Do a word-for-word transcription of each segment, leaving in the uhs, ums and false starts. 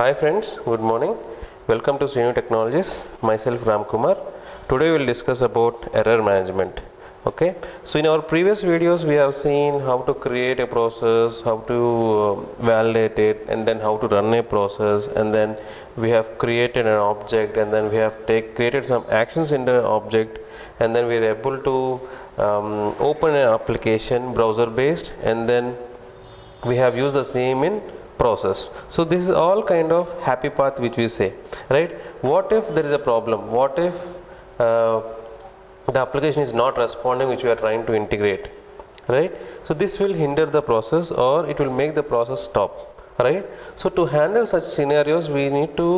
Hi friends, good morning. Welcome to Sreenu Technologies. Myself Ram Kumar. Today we will discuss about error management. Okay. So in our previous videos we have seen how to create a process, how to uh, validate it, and then how to run a process, and then we have created an object, and then we have take, created some actions in the object, and then we are able to um, open an application browser based, and then we have used the same in process. So this is all kind of happy path which we say, right? What if there is a problem? What if uh, the application is not responding which we are trying to integrate, right? So this will hinder the process, or it will make the process stop, right? So to handle such scenarios we need to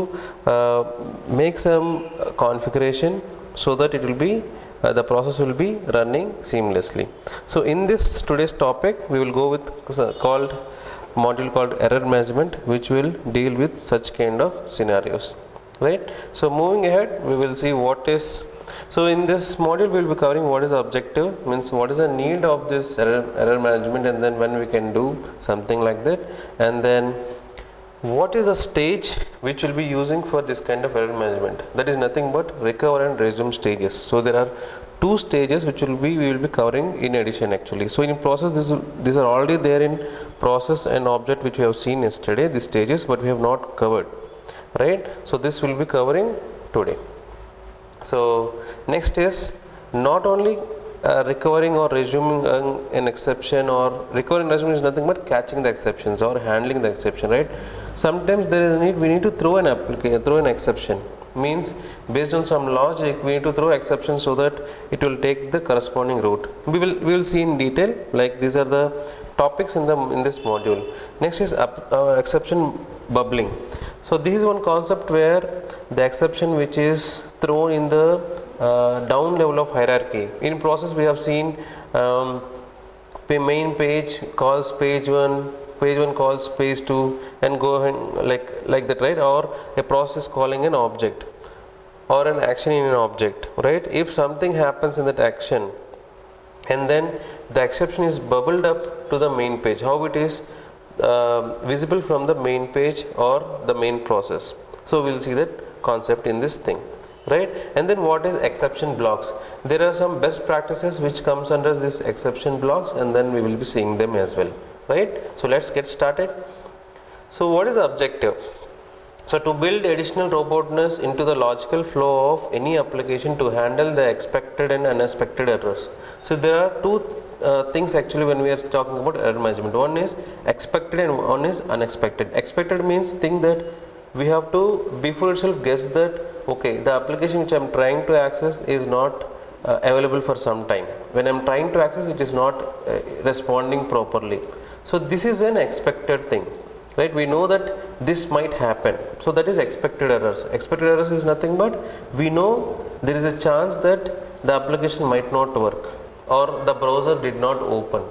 uh, make some configuration so that it will be uh, the process will be running seamlessly. So in this today's topic we will go with called module called error management, which will deal with such kind of scenarios, right? So moving ahead we will see what is. So in this module we will be covering what is the objective, means what is the need of this error, error management, and then when we can do something like that, and then what is the stage which will be using for this kind of error management. That is nothing but recover and resume stages. So there are two stages which will be we will be covering in addition actually. So in process this, these are already there in process and object which we have seen yesterday, these stages, but we have not covered, right? So this will be covering today. So next is not only uh, recovering or resuming an, an exception, or recovering resuming is nothing but catching the exceptions or handling the exception, right? Sometimes there is a need we need to throw an application, throw an exception, means based on some logic we need to throw exceptions so that it will take the corresponding route. We will we will see in detail, like these are the topics in the in this module. Next is up, uh, exception bubbling. So this is one concept where the exception which is thrown in the uh, down level of hierarchy. In process we have seen um, main page calls page one, page one calls page two, and go and like like that, right? Or a process calling an object or an action in an object, right? If something happens in that action, and then the exception is bubbled up to the main page, how it is uh, visible from the main page or the main process. So we will see that concept in this thing, right? And then what is exception blocks? There are some best practices which comes under this exception blocks, and then we will be seeing them as well, right? So let's get started. So what is the objective? So to build additional robustness into the logical flow of any application to handle the expected and unexpected errors. So there are two uh, things actually when we are talking about error management. One is expected and one is unexpected. Expected means thing that we have to before itself guess that okay, the application which I am trying to access is not uh, available for some time. When I am trying to access, it is not uh, responding properly. So this is an expected thing, right? We know that this might happen. So that is expected errors. Expected errors is nothing but we know there is a chance that the application might not work or the browser did not open.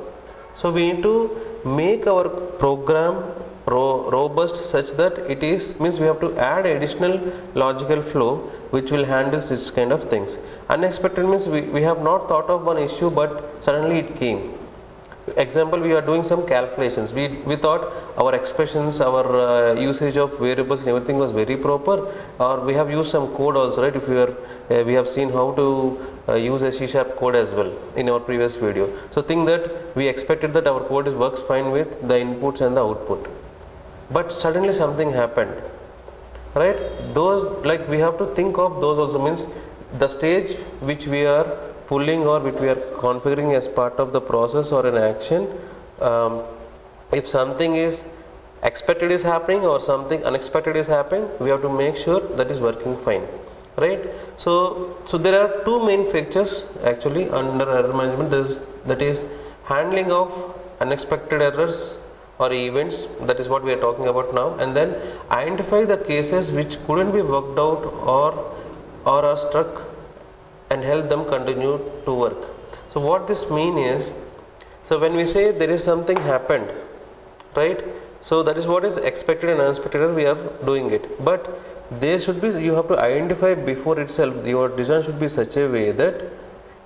So we need to make our program robust such that it is, means we have to add additional logical flow which will handle such kind of things. Unexpected means we, we have not thought of one issue but suddenly it came. Example, we are doing some calculations, we, we thought our expressions, our uh, usage of variables and everything was very proper, or we have used some code also, right? If we are uh, we have seen how to uh, use a C sharp code as well in our previous video. So think that we expected that our code is works fine with the inputs and the output, but suddenly something happened, right? Those, like, we have to think of those also, means the stage which we are pulling or which we are configuring as part of the process or an action, um, if something is expected is happening or something unexpected is happening, we have to make sure that is working fine, right? So, so there are two main features actually under error management, that is, that is handling of unexpected errors or events, that is what we are talking about now, and then identify the cases which couldn't be worked out or or are stuck and help them continue to work. So what this mean is, so when we say there is something happened, right? So that is what is expected and unexpected, we are doing it, but there should be, you have to identify before itself, your design should be such a way that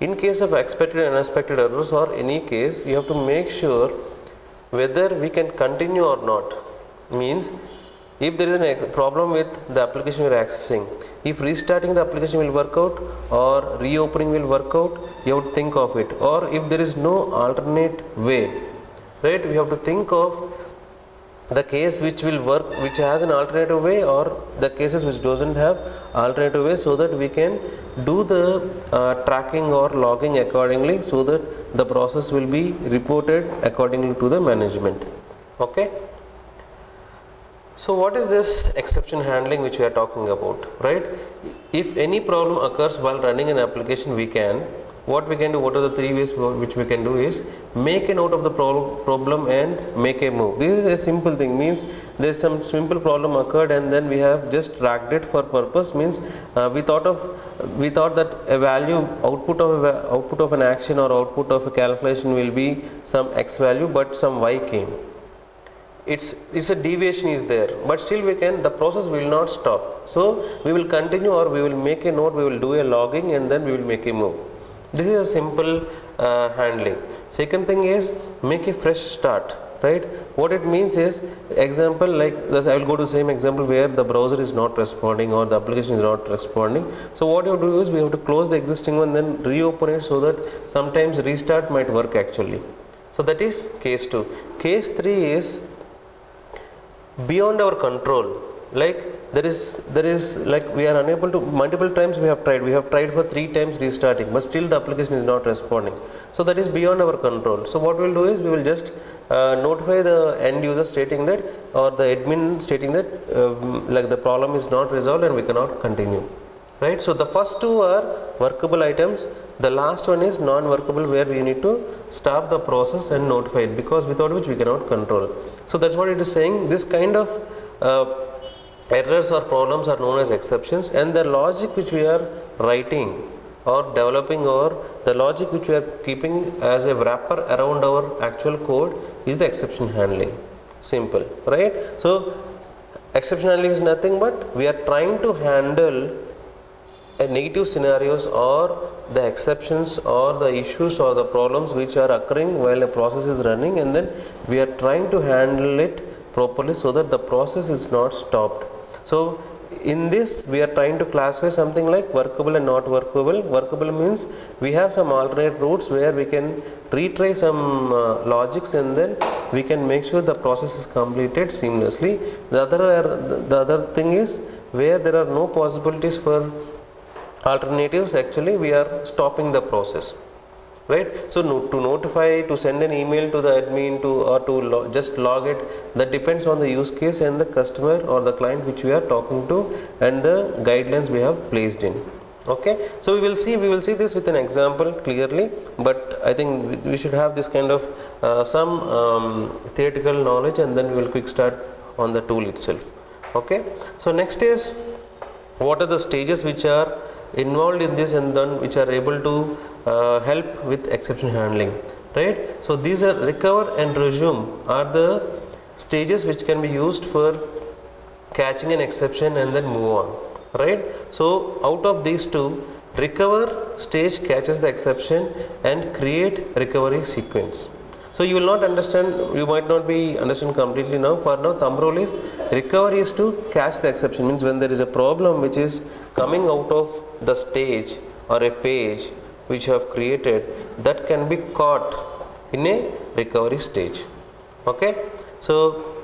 in case of expected and unexpected errors or any case, you have to make sure whether we can continue or not, means if there is a problem with the application you are accessing, if restarting the application will work out or reopening will work out, you have to think of it. Or if there is no alternate way, right, we have to think of the case which will work, which has an alternative way, or the cases which doesn't have alternative way, so that we can do the uh, tracking or logging accordingly, so that the process will be reported accordingly to the management. Okay. So what is this exception handling which we are talking about, right? If any problem occurs while running an application, we can, what we can do, what are the three ways which we can do is make a note of the pro problem and make a move. This is a simple thing, means there is some simple problem occurred and then we have just tracked it for purpose, means uh, we thought of we thought that a value output of a, output of an action or output of a calculation will be some x value, but some y came. It's it's a deviation is there, but still we can, the process will not stop. So we will continue, or we will make a note, we will do a logging, and then we will make a move. This is a simple uh, handling. Second thing is make a fresh start, right? What it means is, example like this, I will go to the same example where the browser is not responding or the application is not responding. So what you do is, we have to close the existing one, then reopen it, so that sometimes restart might work actually. So that is case two. Case three is beyond our control, like there is there is like we are unable to, multiple times we have tried we have tried for three times restarting, but still the application is not responding. So that is beyond our control. So what we will do is, we will just uh, notify the end user stating that, or the admin stating that uh, like the problem is not resolved and we cannot continue, right? So the first two are workable items. The last one is non-workable, where we need to stop the process and notify it, because without which we cannot control. So that's what it is saying. This kind of uh, errors or problems are known as exceptions, and the logic which we are writing or developing, or the logic which we are keeping as a wrapper around our actual code, is the exception handling. Simple, right? So exception handling is nothing but we are trying to handle a negative scenarios, or the exceptions, or the issues, or the problems which are occurring while a process is running, and then we are trying to handle it properly so that the process is not stopped. So in this, we are trying to classify something like workable and not workable. Workable means we have some alternate routes where we can retry some uh, logics, and then we can make sure the process is completed seamlessly. The other, the other thing is where there are no possibilities for alternatives, actually we are stopping the process, right? So no, to notify, to send an email to the admin, to or to lo just log it, that depends on the use case and the customer or the client which we are talking to, and the guidelines we have placed in. Okay, so we will see we will see this with an example clearly, but I think we should have this kind of uh, some um, theoretical knowledge, and then we will quick start on the tool itself. Okay, so next is, what are the stages which are involved in this, and then which are able to uh, help with exception handling, right? So these are recover and resume are the stages which can be used for catching an exception and then move on, right? So out of these two, recover stage catches the exception and create recovery sequence. So you will not understand, you might not be understand completely now. For now, thumb rule is, recovery is to catch the exception, means when there is a problem which is coming out of the stage or a page which you have created, that can be caught in a recovery stage. Okay, so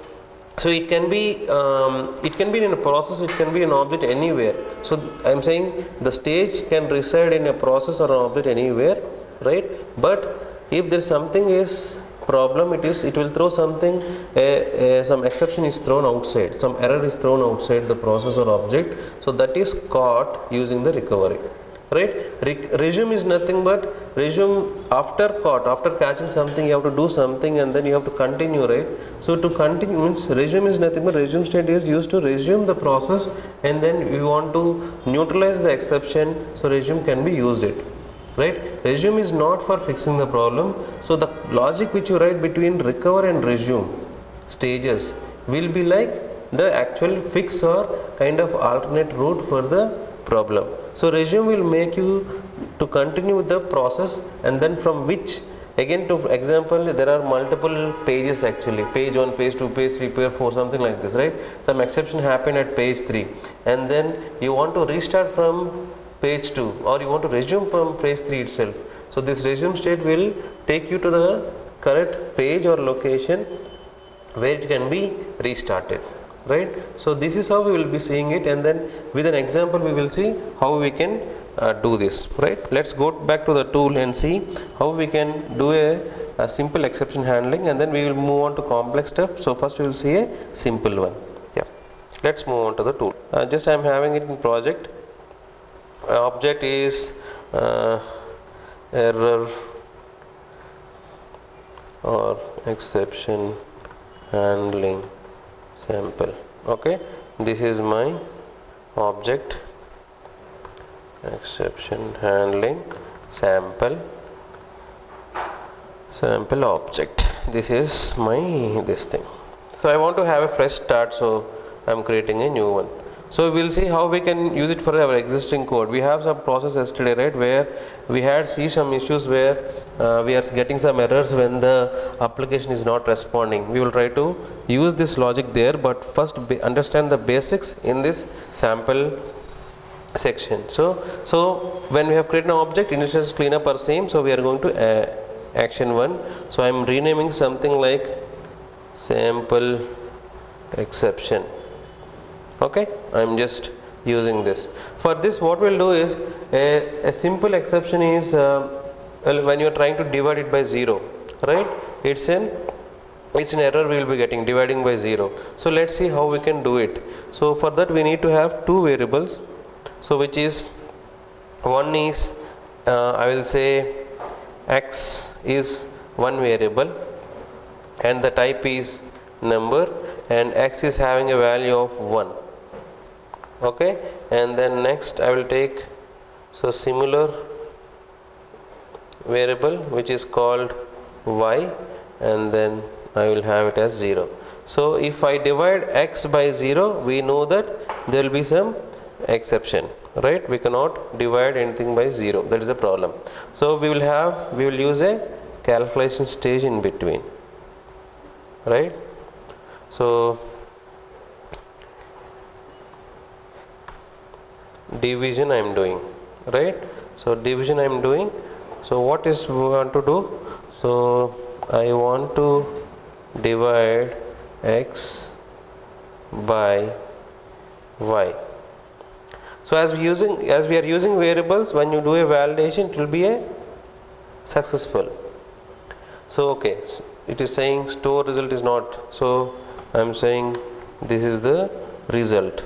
so it can be um, it can be in a process, it can be an object anywhere. So I am saying the stage can reside in a process or an object anywhere, right? But if there something is problem, it is it will throw something, a, a, some exception is thrown outside, some error is thrown outside the process or object, so that is caught using the recovery, right? Re resume is nothing but, resume after caught, after catching something, you have to do something and then you have to continue, right? So to continue means, resume is nothing but, resume state is used to resume the process, and then you want to neutralize the exception, so resume can be used it. Right, resume is not for fixing the problem. So the logic which you write between recover and resume stages will be like the actual fix or kind of alternate route for the problem. So resume will make you to continue the process, and then from which Again, to example, there are multiple pages actually, page one, page two, page three, page four, something like this, right? Some exception happened at page three, and then you want to restart from page two, or you want to resume from page three itself. So this resume state will take you to the correct page or location where it can be restarted, right? So this is how we will be seeing it, and then with an example we will see how we can uh, do this, right? Let's go back to the tool and see how we can do a, a simple exception handling, and then we will move on to complex stuff. So first we will see a simple one. Yeah, let's move on to the tool. Uh, just I am having it in project. Uh, object is uh, error or exception handling sample. Okay, this is my object, exception handling sample sample object. This is my this thing. So I want to have a fresh start, so I am creating a new one. So we will see how we can use it for our existing code. We have some process yesterday, right, where we had see some issues where uh, we are getting some errors when the application is not responding. We will try to use this logic there, but first understand the basics in this sample section. So, so when we have created an object, initials cleanup are same, so we are going to uh, action one. So I am renaming something like sample exception. Okay, I am just using this. For this what we will do is a, a simple exception is uh, well, when you are trying to divide it by zero, right? It's an it's an error we will be getting, dividing by zero. So let's see how we can do it. So for that we need to have two variables. So which is, one is uh, I will say x is one variable and the type is number, and x is having a value of one. Okay, and then next I will take so similar variable which is called y, and then I will have it as zero. So if I divide x by zero, we know that there will be some exception, right? We cannot divide anything by zero, that is a problem. So we will have we will use a calculation stage in between, right? So division I am doing, right? So division I am doing. So what is we want to do? So I want to divide x by y. So as we using as we are using variables, when you do a validation, it will be a successful. So okay, so it is saying store result is not. So I am saying this is the result.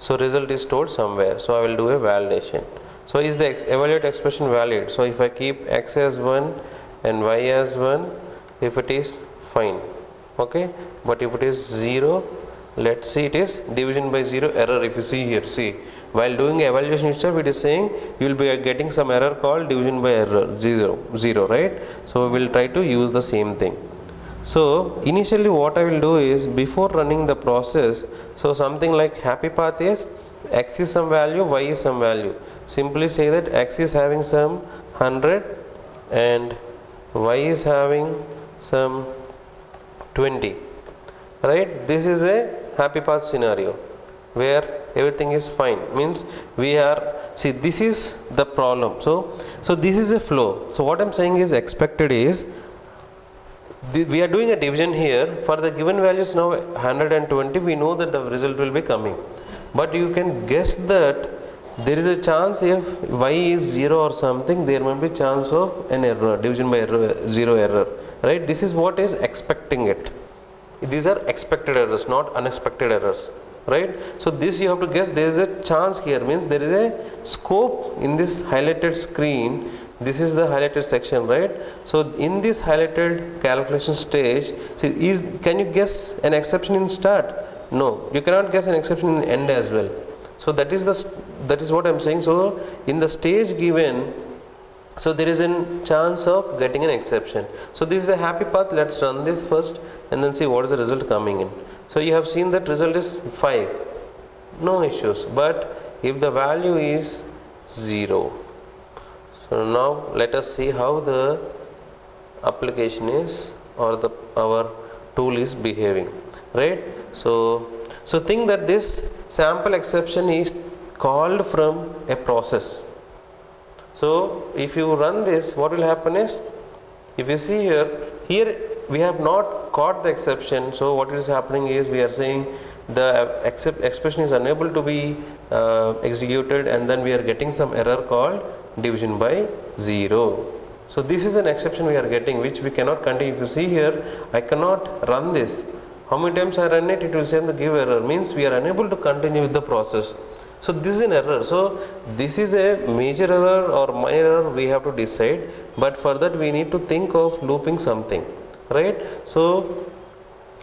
So result is stored somewhere, so I will do a validation. So is the ex evaluate expression valid? So if I keep x as one and y as one, if it is fine, okay, but if it is zero, let's see, it is division by zero error. If you see here, see, while doing evaluation itself, it is saying you will be getting some error called division by error zero, zero, right? So we will try to use the same thing. So initially what I will do is, before running the process, so something like happy path is x is some value, y is some value. Simply say that x is having some one hundred and y is having some twenty, right? This is a happy path scenario where everything is fine, means we are, see, this is the problem. So, so this is a flow. So what I am saying is expected is, we are doing a division here for the given values now one hundred twenty, we know that the result will be coming, but you can guess that there is a chance if y is zero or something, there might be chance of an error, division by error, zero error, right? This is what is expecting it. These are expected errors, not unexpected errors, right? So this you have to guess, there is a chance here, means there is a scope in this highlighted screen. This is the highlighted section, right? So in this highlighted calculation stage, see, is, can you guess an exception in start? No, you cannot guess an exception in end as well. So that is the that is what I am saying. So in the stage given, so there is a chance of getting an exception. So this is a happy path. Let's run this first and then see what is the result coming in. So you have seen that result is five, no issues. But if the value is zero. So now let us see how the application is or the our tool is behaving, right? So, so think that this sample exception is called from a process. So, if you run this, what will happen is, if you see here, here we have not caught the exception. So, what is happening is we are saying the except expression is unable to be uh, executed, and then we are getting some error called division by zero. So, this is an exception we are getting, which we cannot continue. If you see here, I cannot run this. How many times I run it, it will say the give error, means we are unable to continue with the process. So, this is an error. So, this is a major error or minor error we have to decide, but for that we need to think of looping something, right? So,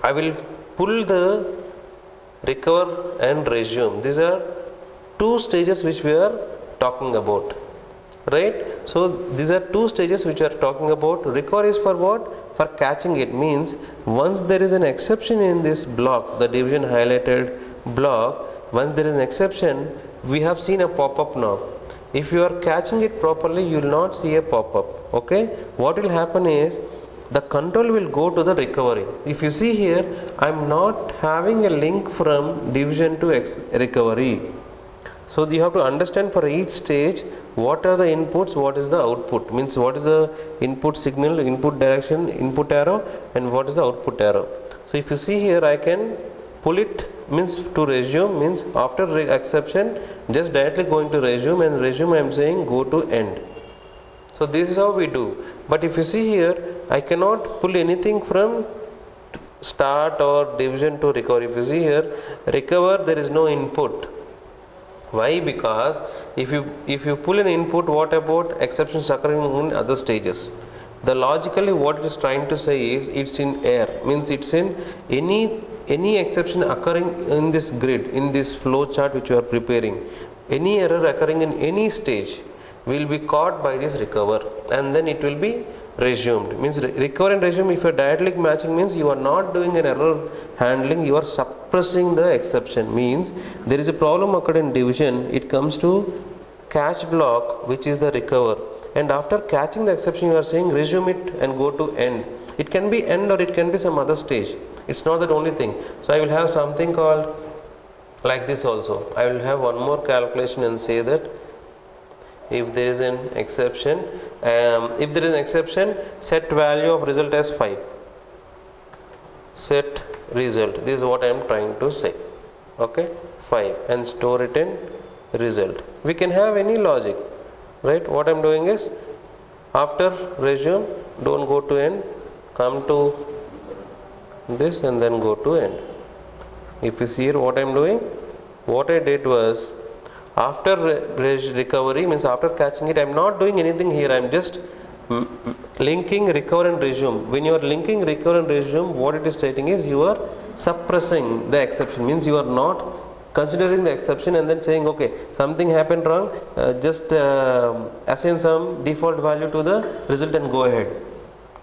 I will pull the recover and resume. These are two stages which we are talking about, right? So, these are two stages which we are talking about. Recover is for what? For catching it, means once there is an exception in this block, the division highlighted block, once there is an exception, we have seen a pop-up now. If you are catching it properly, you will not see a pop-up. Okay? What will happen is the control will go to the recovery. If you see here, I am not having a link from division to ex recovery. So you have to understand for each stage what are the inputs, what is the output, means what is the input signal, input direction, input arrow, and what is the output arrow. So if you see here, I can pull it, means to resume, means after re exception just directly going to resume, and resume I am saying go to end. So this is how we do. But if you see here, I cannot pull anything from start or division to recovery. If you see here, recover, there is no input. Why? Because if you if you pull an input, what about exceptions occurring in other stages? The logically what it is trying to say is it's in air, means it's in any any exception occurring in this grid, in this flow chart which you are preparing, any error occurring in any stage will be caught by this recover, and then it will be resumed. Means re recover and resume, if you are directly matching, means you are not doing an error handling, you are suppressing the exception. Means there is a problem occurred in division, it comes to catch block, which is the recover, and after catching the exception you are saying resume it and go to end. It can be end or it can be some other stage. It's not that only thing. So I will have something called like this also. I will have one more calculation and say that if there is an exception, um, if there is an exception, set value of result as five. Set result. This is what I am trying to say. Okay, five, and store it in result. We can have any logic, right? What I am doing is after resume, don't go to end, come to this and then go to end. If you see here what I am doing, what I did was after re recovery, means after catching it, I am not doing anything here, I am just linking recover and resume. When you are linking recover and resume, what it is stating is you are suppressing the exception, means you are not considering the exception and then saying okay, something happened wrong, uh, just uh, assign some default value to the result and go ahead.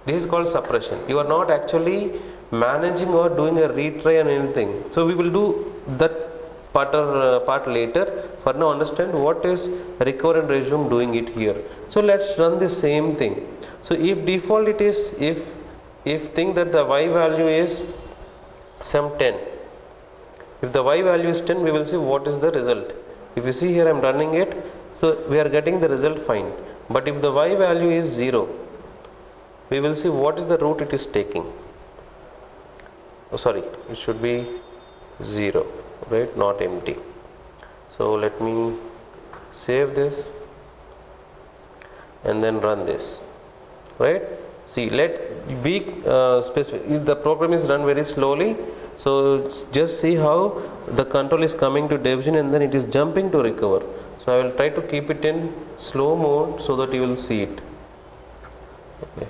This is called suppression. You are not actually managing or doing a retry and anything. So we will do that part, or, uh, part later. For now, understand what is recover and resume doing it here. So let's run the same thing. So if default it is, if if think that the y value is some ten. If the y value is ten, we will see what is the result. If you see here, I am running it. So we are getting the result fine. But if the y value is zero, we will see what is the route it is taking. Oh, sorry, it should be zero, right? Not empty. So let me save this and then run this, right? See, let be uh, specific. If the program is run very slowly, so just see how the control is coming to division and then it is jumping to recover. So I will try to keep it in slow mode so that you will see it. Okay,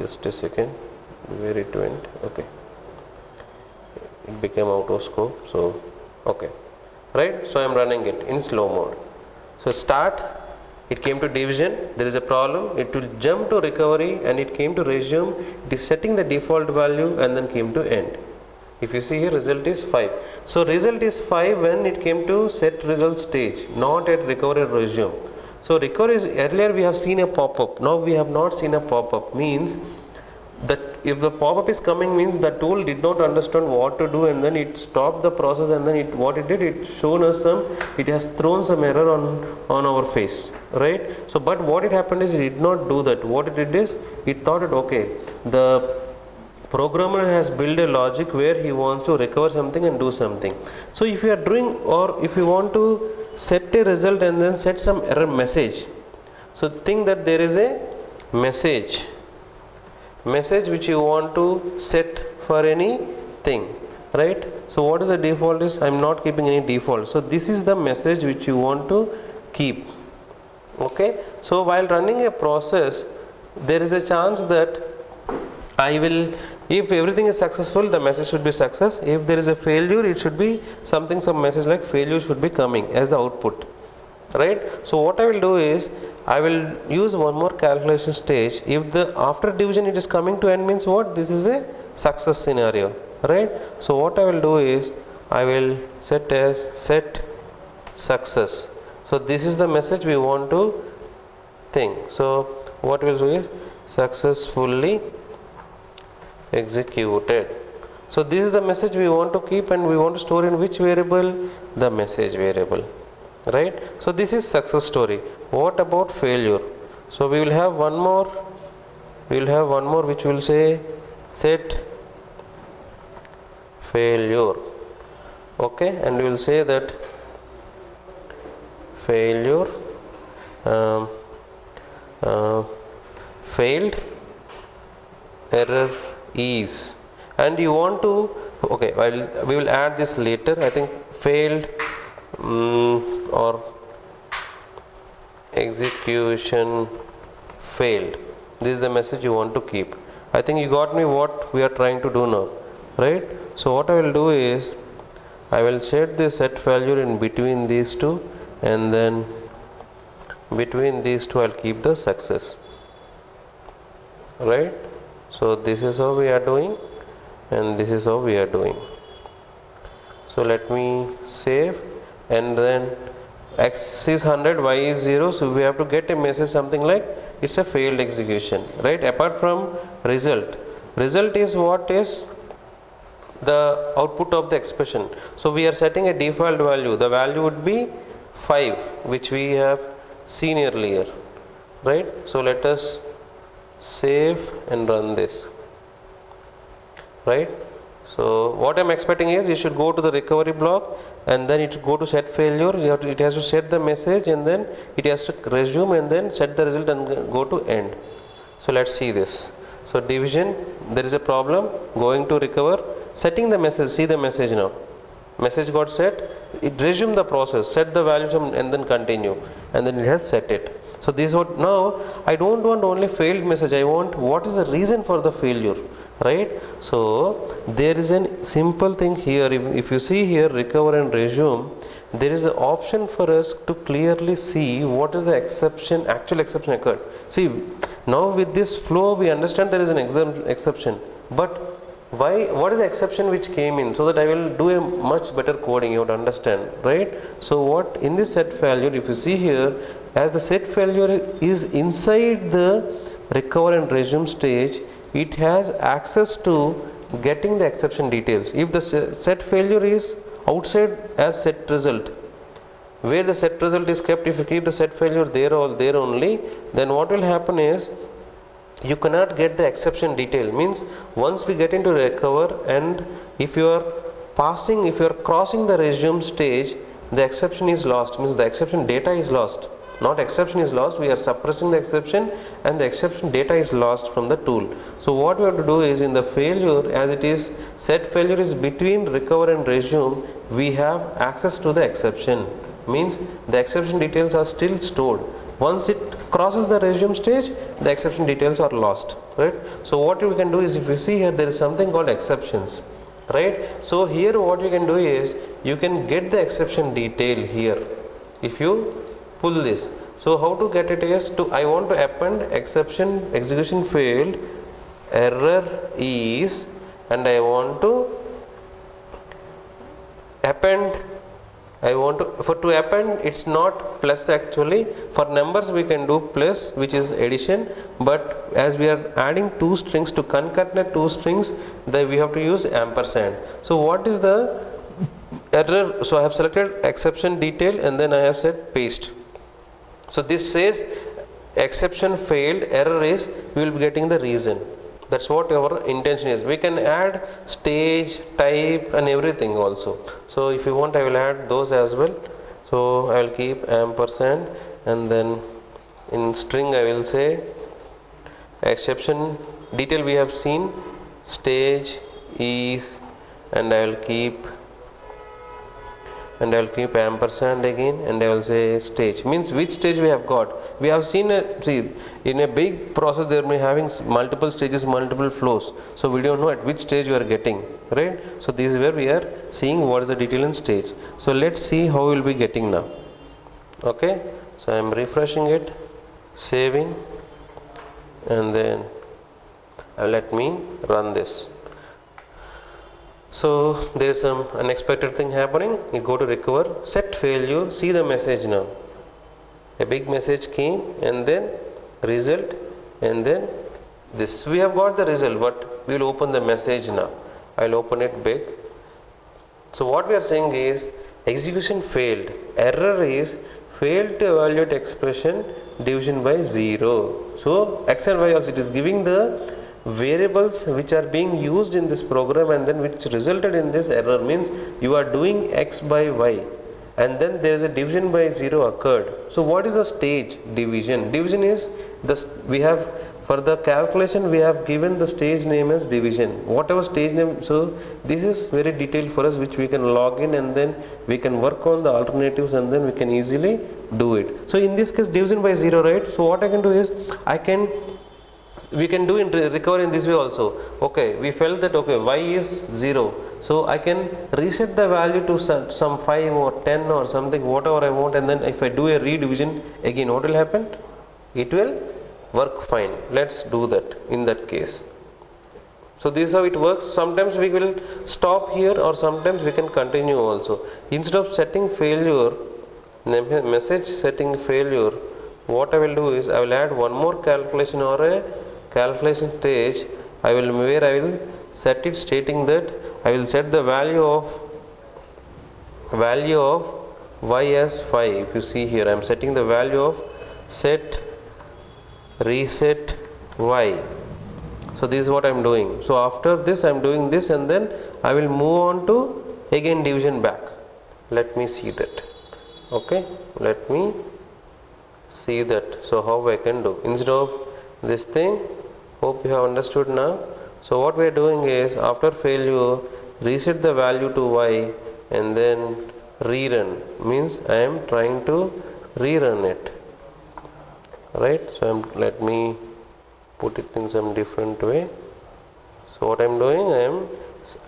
just a second. Where it went, okay, it became out of scope, so okay, right? So I am running it in slow mode. So start, it came to division, there is a problem, it will jump to recovery, and it came to resume, it is setting the default value, and then came to end. If you see here, result is five. So result is five when it came to set result stage, not at recovery resume. So recovery is, earlier we have seen a pop-up, now we have not seen a pop-up, means that if the pop-up is coming means the tool did not understand what to do and then it stopped the process, and then it what it did, it shown us some, it has thrown some error on on our face, right? So but what it happened is it did not do that. What it did is it thought it, okay, the programmer has built a logic where he wants to recover something and do something. So if you are doing, or if you want to set a result and then set some error message, so think that there is a message message which you want to set for anything, right? So what is the default is, I am not keeping any default, so this is the message which you want to keep. Okay, so while running a process there is a chance that I will, if everything is successful the message should be success, if there is a failure it should be something, some message like failure should be coming as the output, right? So what I will do is I will use one more calculation stage. If the after division it is coming to end means what, this is a success scenario, right? So what I will do is I will set as set success. So this is the message we want to think. So what will do is successfully executed. So this is the message we want to keep and we want to store in which variable? The message variable, right? So this is success story. What about failure? So we will have one more, we will have one more which will say set failure. Okay, and we will say that failure um, uh, failed error is, and you want to, okay, I'll, we will add this later, I think failed um, or execution failed, this is the message you want to keep. I think you got me what we are trying to do now, right? So what I will do is I will set the set failure in between these two, and then between these two I will keep the success, right? So this is how we are doing and this is how we are doing. So let me save, and then X is one hundred, Y is zero, so we have to get a message something like it's a failed execution, right? Apart from result, result is what is the output of the expression. So we are setting a default value, the value would be five which we have seen earlier, right? So let us save and run this, right? So what I am expecting is you should go to the recovery block and then it go to set failure, you have to, it has to set the message and then it has to resume and then set the result and go to end. So let's see this. So division, there is a problem, going to recover, setting the message, see the message now, message got set, it resume the process, set the value and then continue, and then it has set it. So this is what, now I don't want only failed message, I want what is the reason for the failure, right? So there is a simple thing here, if, if you see here recover and resume, there is an option for us to clearly see what is the exception, actual exception occurred. See, now with this flow we understand there is an exception, but why, what is the exception which came in, so that I will do a much better coding, you would understand, right? So what in this set failure, if you see here, as the set failure is inside the recover and resume stage, it has access to getting the exception details. If the set failure is outside as set result, where the set result is kept, if you keep the set failure there or there only, then what will happen is you cannot get the exception detail. Means once we get into recover and if you are passing, if you are crossing the resume stage, the exception is lost, means the exception data is lost. Not exception is lost, we are suppressing the exception and the exception data is lost from the tool. So what we have to do is in the failure, as it is set failure is between recover and resume, we have access to the exception, means the exception details are still stored. Once it crosses the resume stage, the exception details are lost, right? So what we can do is, if you see here, there is something called exceptions, right? So here what you can do is you can get the exception detail here if you pull this. So how to get it is, to I want to append exception execution failed error is, and I want to append I want to, for to append it's not plus actually, for numbers we can do plus which is addition, but as we are adding two strings to concatenate two strings, then we have to use ampersand. So what is the error? So I have selected exception detail and then I have said paste. So this says exception failed, error is, we will be getting the reason. That's what our intention is. We can add stage, type and everything also. So if you want, I will add those as well. So I will keep ampersand and then in string I will say exception detail we have seen, stage is, and I will keep and I will keep ampersand again and I will say stage, means which stage we have got. We have seen a, see in a big process they may having multiple stages, multiple flows, so we don't know at which stage we are getting, right? So this is where we are seeing what is the detail in stage. So let's see how we will be getting now. Okay, so I am refreshing it, saving, and then uh, let me run this. So there is some unexpected thing happening. You go to recover, set failure, see the message now. A big message came and then result and then this. We have got the result, but we will open the message now. I will open it big. So what we are saying is execution failed. Error is failed to evaluate expression division by zero. So X and Y also, it is giving the variables which are being used in this program and then which resulted in this error, means you are doing X by Y and then there is a division by zero occurred. So what is the stage? Division. Division is this, we have for the calculation we have given the stage name as division, whatever stage name. So this is very detailed for us, which we can log in and then we can work on the alternatives and then we can easily do it. So in this case division by zero, right? So what I can do is I can we can do in recover in this way also. Okay, we felt that okay Y is zero, so I can reset the value to some, some five or ten or something, whatever I want, and then if I do a redivision again, what will happen? It will work fine. Let's do that in that case. So this is how it works. Sometimes we will stop here or sometimes we can continue also. Instead of setting failure message, setting failure, what I will do is I will add one more calculation or a calculation stage, I will where I will set it stating that I will set the value of value of Y as five. If you see here, I am setting the value of set reset Y. So this is what I am doing. So after this I am doing this and then I will move on to again division back. Let me see that. Okay, let me see that. So how I can do instead of this thing. Hope you have understood now. So what we are doing is after failure reset the value to Y and then rerun, means I am trying to rerun it, right? So I'm, let me put it in some different way. So what I am doing, I am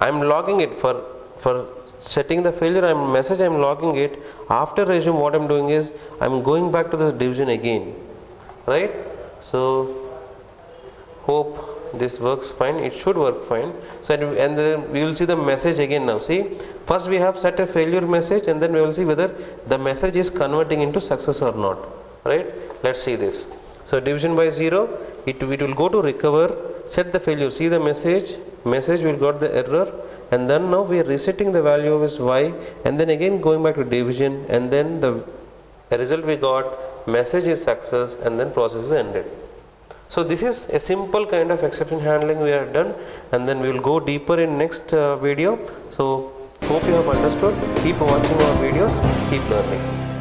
I am logging it for for setting the failure, I am message I am logging it. After resume what I am doing is I am going back to the division again, right? So hope this works fine. It should work fine. So and then we will see the message again now. See, first we have set a failure message and then we will see whether the message is converting into success or not, right? Let's see this. So division by zero, it, it will go to recover, set the failure, see the message, message we got the error, and then now we are resetting the value of Y and then again going back to division and then the result we got, message is success, and then process is ended. So this is a simple kind of exception handling we have done, and then we will go deeper in next uh, video. So hope you have understood. Keep watching our videos, keep learning.